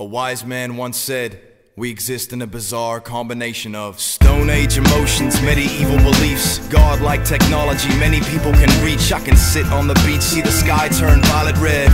A wise man once said, we exist in a bizarre combination of Stone Age emotions, medieval beliefs, godlike technology many people can reach. I can sit on the beach, see the sky turn violet-red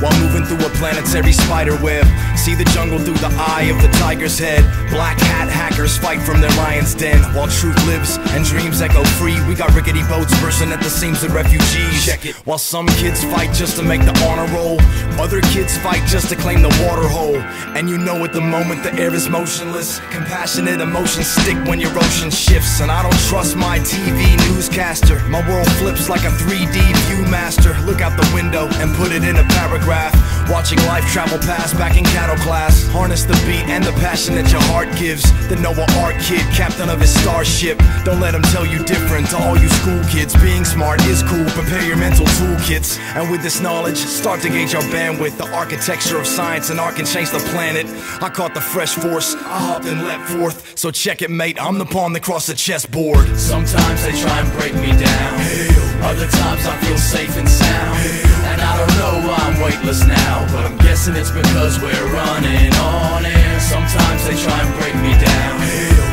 while moving through a planetary spider web. See the jungle through the eye of the tiger's head. Black hat hackers fight from their lion's den while truth lives and dreams echo free. We got rickety boats bursting at the seams of refugees. Check it. While some kids fight just to make the honor roll, other kids fight just to claim the water hole. And you know at the moment the air is motionless. Compassionate emotions stick when your ocean shifts. And I don't trust my TV newscaster. My world flips like a 3D viewmaster. Look out the window and put it in a paragraph. Watching life travel past back in cattle class. Harness the beat and the passion that your heart gives. The Noah R. kid, captain of his starship. Don't let him tell you different. To all you school kids, being smart is cool. Prepare your mental toolkits. And with this knowledge, start to gauge your bandwidth. The architecture of science and art can change the planet. I caught the fresh force, I hopped and leapt forth. So check it, mate, I'm the pawn that crossed the chessboard. Sometimes they try and break me down. Hail. Other times I feel safe and sound. Hail. And I don't know why I'm weightless now, but I'm guessing it's because we're running on air. Sometimes they try and break me down.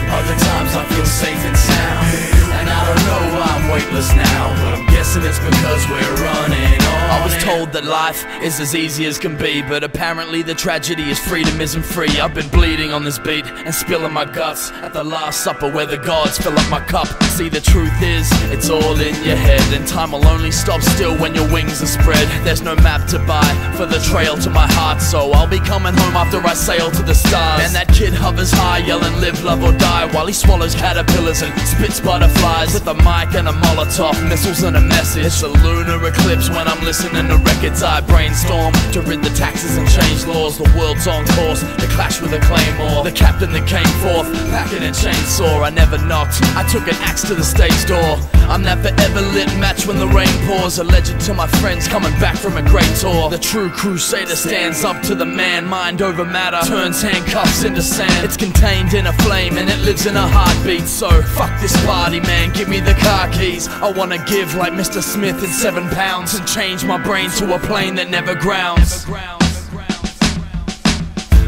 Other times I feel safe and sound. And I don't know why I'm weightless now, but I'm guessing it's because we're running on air. I was told that life is as easy as can be, but apparently the tragedy is freedom isn't free. I've been bleeding on this beat and spilling my guts at the Last Supper where the gods fill up my cup. See, the truth is, it's all in your head, and time will only stop still when your wings are spread. There's no map to buy for the trail to my heart, so I'll be coming home after I sail to the stars. And that kid hovers high, yelling live, love or die, while he swallows caterpillars and spits butterflies. With a mic and a Molotov, missiles and a message. It's a lunar eclipse when I'm listening to records. I brainstorm to rid the taxes and change laws. The world's on course to clash with a claymore. The captain that came forth, packing a chainsaw. I never knocked, I took an axe to the stage door. I'm that forever lit match when the rain pours. A legend to my friends coming back from a great tour. The true crusader stands up to the man. Mind over matter turns handcuffs into sand. It's contained in a flame and it lives in a heartbeat. So fuck this party, man, give me the car keys. I wanna give like Mr. Smith in 7 pounds and change my brain to a plane that never grounds.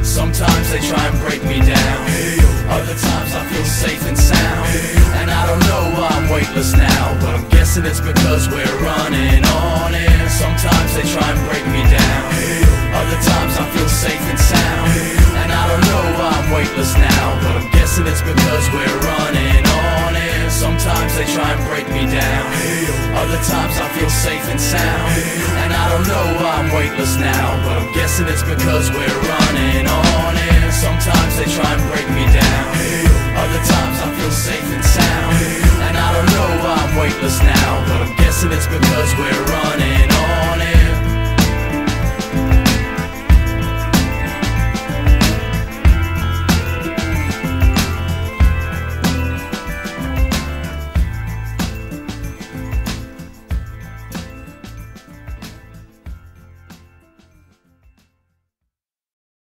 Sometimes they try and break me down. Other times I feel safe and sound. And I don't know why I'm weightless now, but I'm guessing it's because we're running on air. Sometimes they try and break me down. Other times I feel safe and sound. And I don't know why I'm weightless now, but I'm guessing it's because we're running on air. Sometimes they try and break me down. Other times I feel safe and sound. And I don't know why I'm weightless now, but I'm guessing it's because we're running on air. Sometimes they try and break me down. Other times I feel safe and sound. And I don't know why I'm weightless now, but I'm guessing it's because we're running